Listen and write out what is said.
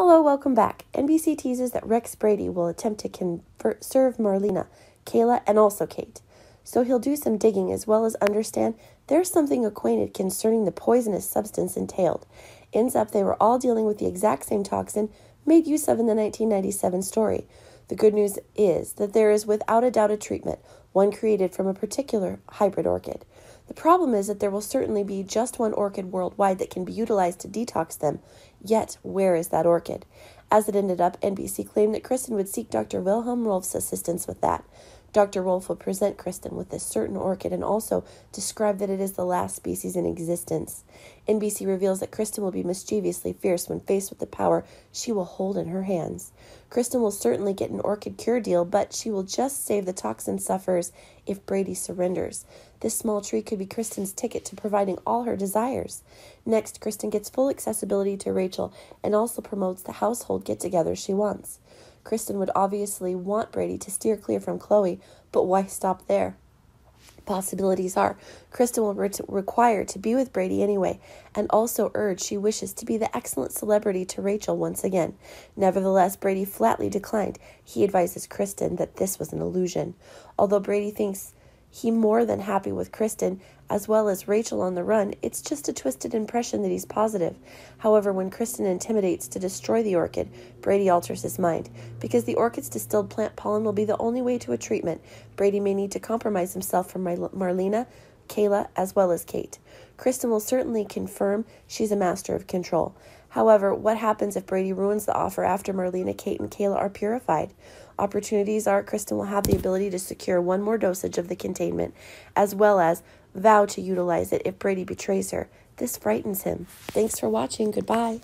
Hello, welcome back. NBC teases that Rex Brady will attempt to serve Marlena, Kayla, and also Kate. So he'll do some digging as well as understand there's something acquainted concerning the poisonous substance entailed. Ends up they were all dealing with the exact same toxin made use of in the 1997 story. The good news is that there is without a doubt a treatment, one created from a particular hybrid orchid. The problem is that there will certainly be just one orchid worldwide that can be utilized to detox them, yet where is that orchid? As it ended up, NBC claimed that Kristen would seek Dr. Wilhelm Rolf's assistance with that. Dr. Rolf would present Kristen with this certain orchid and also describe that it is the last species in existence. NBC reveals that Kristen will be mischievously fierce when faced with the power she will hold in her hands. Kristen will certainly get an orchid cure deal, but she will just save the toxin sufferers if Brady surrenders. This small tree could be Kristen's ticket to providing all her desires. Next, Kristen gets full accessibility to Rachel and also promotes the household get-together she wants. Kristen would obviously want Brady to steer clear from Chloe, but why stop there? Possibilities are Kristen will require to be with Brady anyway, and also urge she wishes to be the excellent celebrity to Rachel once again. Nevertheless, Brady flatly declined. He advises Kristen that this was an illusion. Although Brady thinks he's more than happy with Kristen as well as Rachel on the run, it's just a twisted impression that he's positive. However, when Kristen intimidates to destroy the orchid, Brady alters his mind. Because the orchid's distilled plant pollen will be the only way to a treatment, Brady may need to compromise himself for Marlena, Kayla, as well as Kate. Kristen will certainly confirm she's a master of control. However, what happens if Brady ruins the offer after Marlena, Kate, and Kayla are purified? Opportunities are Kristen will have the ability to secure one more dosage of the containment, as well as vow to utilize it if Brady betrays her. This frightens him. Thanks for watching. Goodbye.